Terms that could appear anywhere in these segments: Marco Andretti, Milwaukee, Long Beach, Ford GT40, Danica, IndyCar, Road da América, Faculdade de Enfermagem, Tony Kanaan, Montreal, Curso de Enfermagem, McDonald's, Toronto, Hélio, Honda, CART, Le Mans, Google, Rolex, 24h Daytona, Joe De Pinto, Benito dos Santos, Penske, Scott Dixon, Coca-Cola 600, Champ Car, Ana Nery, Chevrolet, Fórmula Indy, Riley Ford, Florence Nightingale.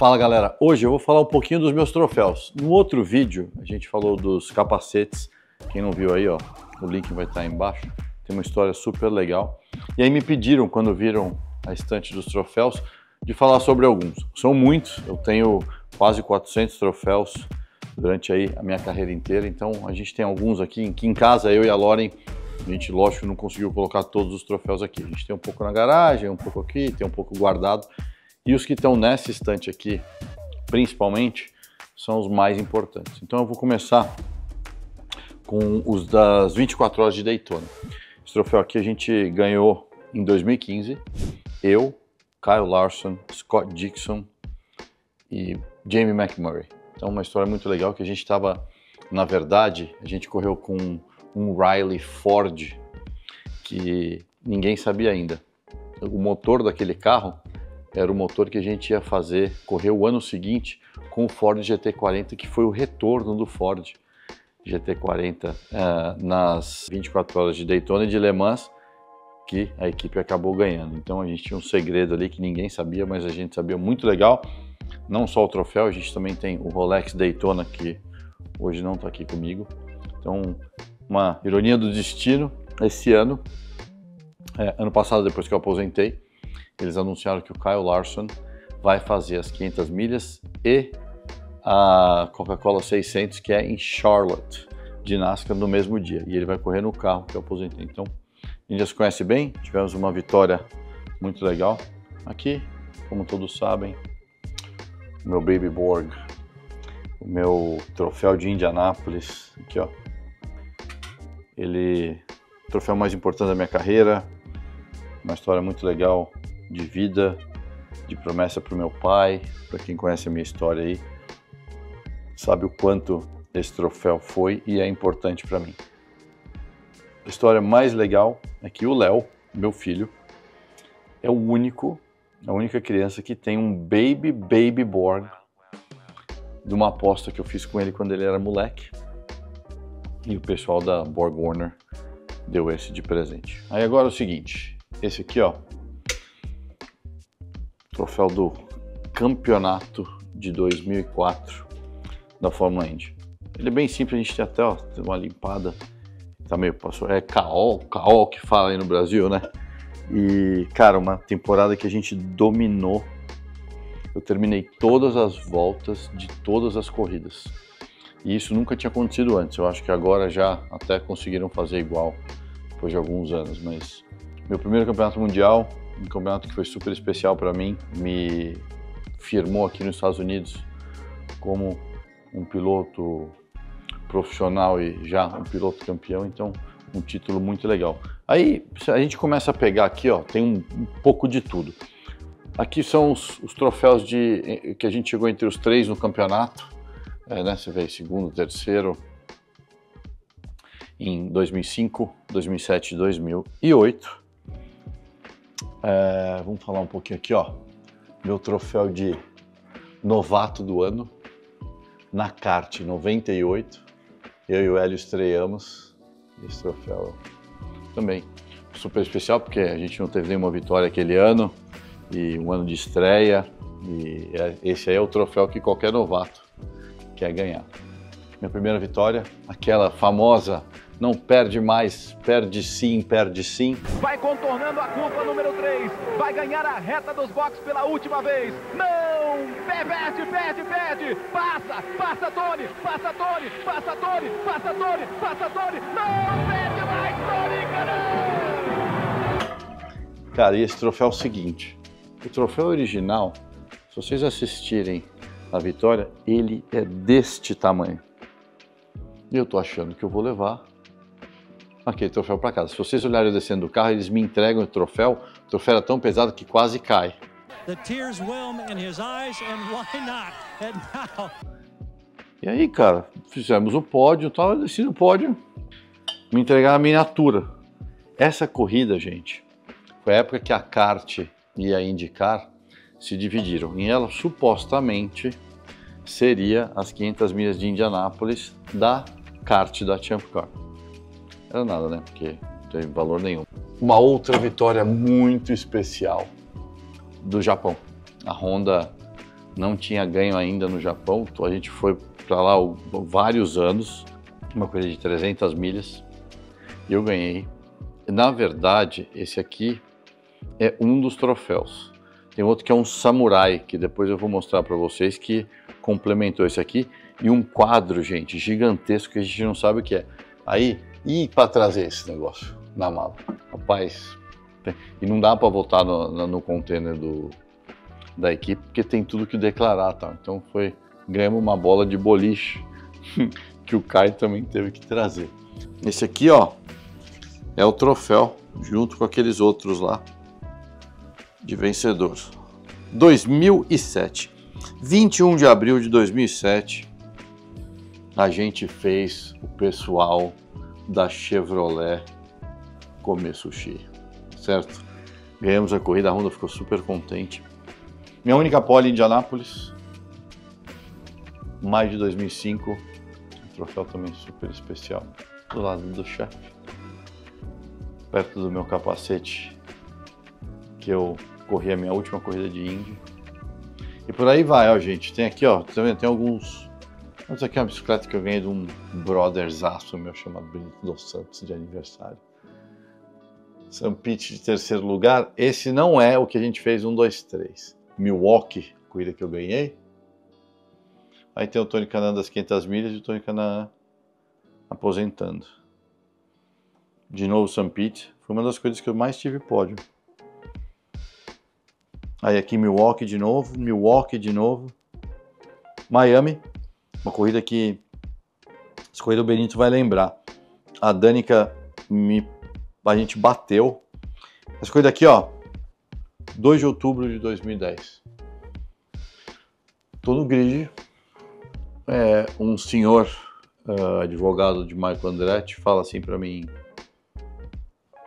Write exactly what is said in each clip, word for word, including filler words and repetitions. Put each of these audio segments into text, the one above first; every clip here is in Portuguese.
Fala galera, hoje eu vou falar um pouquinho dos meus troféus. No outro vídeo a gente falou dos capacetes, quem não viu aí ó, o link vai estar aí embaixo, tem uma história super legal. E aí me pediram, quando viram a estante dos troféus, de falar sobre alguns. São muitos, eu tenho quase quatrocentos troféus durante aí a minha carreira inteira, então a gente tem alguns aqui, aqui em casa, eu e a Lauren, a gente, lógico, não conseguiu colocar todos os troféus aqui. A gente tem um pouco na garagem, um pouco aqui, tem um pouco guardado. E os que estão nessa estante aqui, principalmente, são os mais importantes. Então eu vou começar com os das vinte e quatro horas de Daytona. Esse troféu aqui a gente ganhou em dois mil e quinze. Eu, Kyle Larson, Scott Dixon e Jamie McMurray. Então uma história muito legal que a gente estava, na verdade, a gente correu com um Riley Ford que ninguém sabia ainda. O motor daquele carro era o motor que a gente ia fazer, correr o ano seguinte com o Ford G T quarenta, que foi o retorno do Ford G T quarenta uh, nas vinte e quatro horas de Daytona e de Le Mans, que a equipe acabou ganhando. Então a gente tinha um segredo ali que ninguém sabia, mas a gente sabia. Muito legal, não só o troféu, a gente também tem o Rolex Daytona, que hoje não está aqui comigo. Então, uma ironia do destino, esse ano, é, ano passado, depois que eu aposentei, eles anunciaram que o Kyle Larson vai fazer as quinhentas milhas e a Coca-Cola seiscentos, que é em Charlotte, de NASCAR, no mesmo dia. E ele vai correr no carro que eu aposentei. Então, a gente já se conhece bem, tivemos uma vitória muito legal. Aqui, como todos sabem, o meu Baby Borg, o meu troféu de Indianápolis, aqui ó. Ele, o troféu mais importante da minha carreira, uma história muito legal de vida, de promessa para o meu pai. Para quem conhece a minha história aí, sabe o quanto esse troféu foi e é importante para mim. A história mais legal é que o Léo, meu filho, é o único, a única criança que tem um Baby Baby Borg de uma aposta que eu fiz com ele quando ele era moleque. E o pessoal da Borg Warner deu esse de presente. Aí agora é o seguinte, esse aqui ó, troféu do campeonato de dois mil e quatro da Fórmula Indy. Ele é bem simples, a gente tem até ó, tem uma limpada, tá meio passou, é K O, K O que fala aí no Brasil, né? E cara, uma temporada que a gente dominou, eu terminei todas as voltas de todas as corridas. E isso nunca tinha acontecido antes, eu acho que agora já até conseguiram fazer igual, depois de alguns anos, mas... Meu primeiro campeonato mundial, um campeonato que foi super especial para mim, me firmou aqui nos Estados Unidos como um piloto profissional e já um piloto campeão, então um título muito legal. Aí a gente começa a pegar aqui, ó, tem um, um pouco de tudo. Aqui são os, os troféus de, que a gente chegou entre os três no campeonato. É, né? Você vê segundo, terceiro, em dois mil e cinco, dois mil e sete e dois mil e oito. É, vamos falar um pouquinho aqui, ó. Meu troféu de novato do ano, na CART noventa e oito. Eu e o Hélio estreamos esse troféu também. Super especial, porque a gente não teve nenhuma vitória aquele ano, e um ano de estreia, e esse aí é o troféu que qualquer novato quer ganhar. Minha primeira vitória, aquela famosa, não perde mais, perde sim, perde sim. Vai contornando a curva número três, vai ganhar a reta dos boxes pela última vez. Não, perde, perde, perde, passa, passa Tony, passa Tony, passa Tony, passa Tony, passa Tony, não perde mais Tony Kanaan! Cara, e esse troféu é o seguinte, o troféu original, se vocês assistirem a vitória, ele é deste tamanho. E eu tô achando que eu vou levar aquele troféu para casa. Se vocês olharem eu descendo do carro, eles me entregam o troféu. O troféu era tão pesado que quase cai. E aí, cara, fizemos o pódio e tal. Eu desci no pódio, me entregaram a miniatura. Essa corrida, gente, foi a época que a CART e a IndyCar se dividiram, e ela supostamente seria as quinhentas milhas de Indianápolis da CART, da Champ Car. Era nada, né? Porque não teve valor nenhum. Uma outra vitória muito especial do Japão. A Honda não tinha ganho ainda no Japão, então a gente foi para lá vários anos, uma coisa de trezentas milhas, e eu ganhei. Na verdade, esse aqui é um dos troféus. Tem outro que é um samurai, que depois eu vou mostrar para vocês, que complementou esse aqui. E um quadro, gente, gigantesco, que a gente não sabe o que é. Aí, e para trazer esse negócio na mala? Rapaz, e não dá para voltar no, no container do, da equipe, porque tem tudo que declarar, tá? Então foi, ganhamos uma bola de boliche, que o Caio também teve que trazer. Esse aqui, ó, é o troféu, junto com aqueles outros lá, de vencedor. dois mil e sete, vinte e um de abril de dois mil e sete, a gente fez o pessoal da Chevrolet comer sushi, certo? Ganhamos a corrida, a Honda ficou super contente. Minha única pole em Indianápolis, maio de dois mil e cinco, um troféu também super especial, do lado do chefe, perto do meu capacete, que eu corri a minha última corrida de Indy. E por aí vai, ó, gente. Tem aqui, ó, também tem alguns. Essa aqui é uma bicicleta que eu ganhei de um brotherzaço meu chamado Benito dos Santos, de aniversário. Sampit de terceiro lugar. Esse não é o que a gente fez um, dois, três. Milwaukee, corrida que eu ganhei. Aí tem o Tony Kanaan das quinhentas milhas e o Tony Kanaan aposentando. De novo, Sampit. Foi uma das coisas que eu mais tive pódio. Aí aqui Milwaukee de novo, Milwaukee de novo, Miami, uma corrida que, essa corrida o Benito vai lembrar, a Danica, me, a gente bateu, essa corrida aqui ó, dois de outubro de dois mil e dez, tô no grid, é, um senhor uh, advogado de Marco Andretti fala assim pra mim,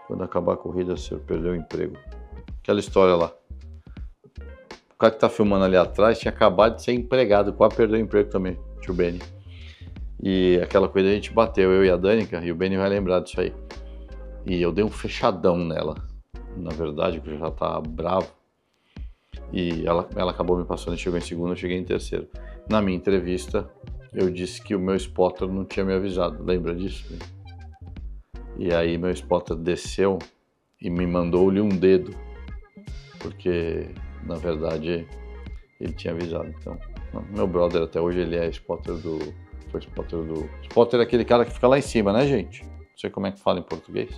quando acabar a corrida você perdeu o emprego, aquela história lá. O cara que tá filmando ali atrás tinha acabado de ser empregado, quase perdeu o emprego também, tio Benny. E aquela coisa a gente bateu, eu e a Danica, e o Benny vai lembrar disso aí. E eu dei um fechadão nela, na verdade, porque já tá bravo. E ela, ela acabou me passando, chegou em segundo, eu cheguei em terceiro. Na minha entrevista, eu disse que o meu spotter não tinha me avisado, lembra disso? Benny? E aí meu spotter desceu e me mandou-lhe um dedo, porque... na verdade, ele tinha avisado, então, meu brother até hoje, ele é spotter do, foi spotter do, spotter é aquele cara que fica lá em cima, né gente? Não sei como é que fala em português,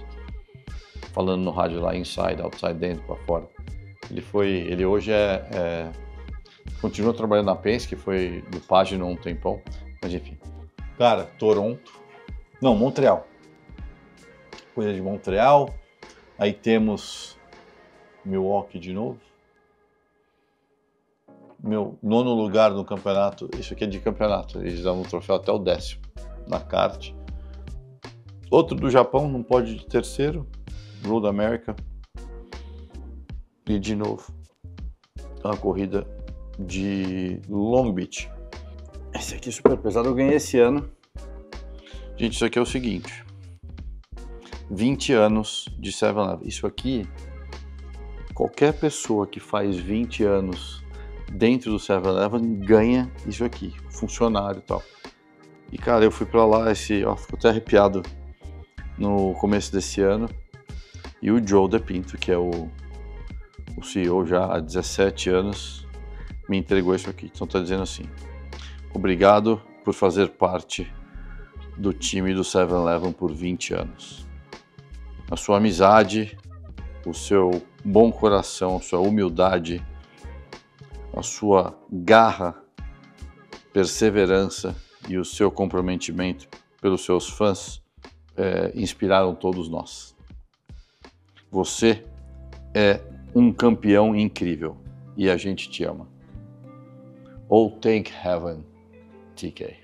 falando no rádio lá, inside, outside, dentro, pra fora. Ele foi, ele hoje é, é continua trabalhando na Penske, que foi do Página um tempão, mas enfim. Cara, Toronto, não, Montreal, coisa de Montreal, aí temos Milwaukee de novo. Meu nono lugar no campeonato, isso aqui é de campeonato, eles davam um troféu até o décimo, na CART. Outro do Japão, não pode de terceiro, Road da América. E de novo, a corrida de Long Beach. Esse aqui é super pesado, eu ganhei esse ano. Gente, isso aqui é o seguinte, vinte anos de Seven-Eleven. Isso aqui, qualquer pessoa que faz vinte anos dentro do Seven-Eleven ganha isso aqui, funcionário e tal. E cara, eu fui pra lá, esse, ó, fico até arrepiado, no começo desse ano, e o Joe De Pinto, que é o, o C E O já há dezessete anos, me entregou isso aqui. Então tá dizendo assim, obrigado por fazer parte do time do Seven-Eleven por vinte anos. A sua amizade, o seu bom coração, a sua humildade, a sua garra, perseverança e o seu comprometimento pelos seus fãs é, inspiraram todos nós. Você é um campeão incrível e a gente te ama. Oh, thank heaven, T K.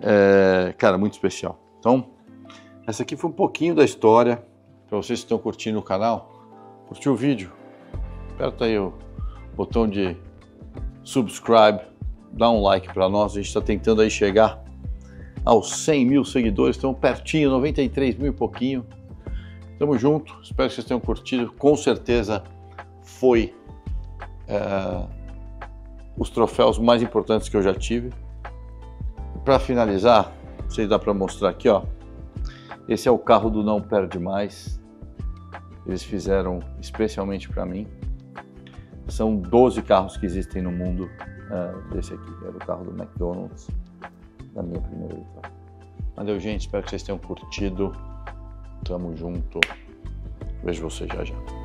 É, cara, muito especial. Então, essa aqui foi um pouquinho da história. Para vocês que estão curtindo o canal, curtiu o vídeo? Aperta aí o botão de subscribe, dá um like para nós, a gente está tentando aí chegar aos cem mil seguidores, estamos pertinho, noventa e três mil e pouquinho, tamo junto, espero que vocês tenham curtido, com certeza foi é, os troféus mais importantes que eu já tive. Para finalizar, não sei se dá para mostrar aqui, ó. Esse é o carro do Não Perde Mais. Eles fizeram especialmente para mim. São doze carros que existem no mundo. Uh, esse aqui era o carro do McDonald's, da minha primeira vitória. Valeu, gente. Espero que vocês tenham curtido. Tamo junto. Vejo vocês já já.